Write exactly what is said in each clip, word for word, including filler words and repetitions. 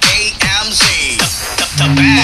K M Z, the, the, the best. Thank you.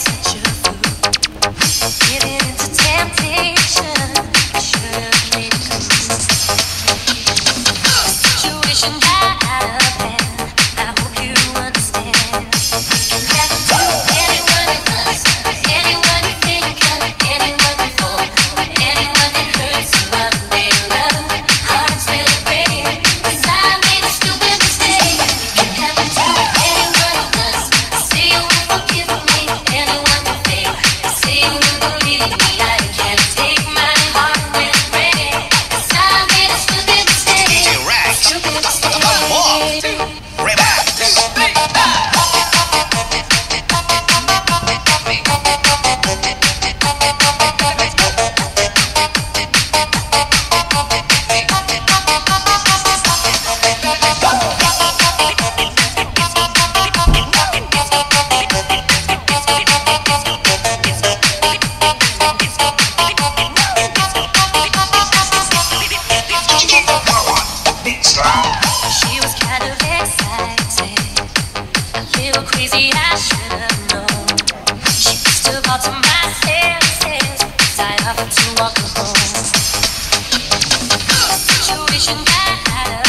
Situation that I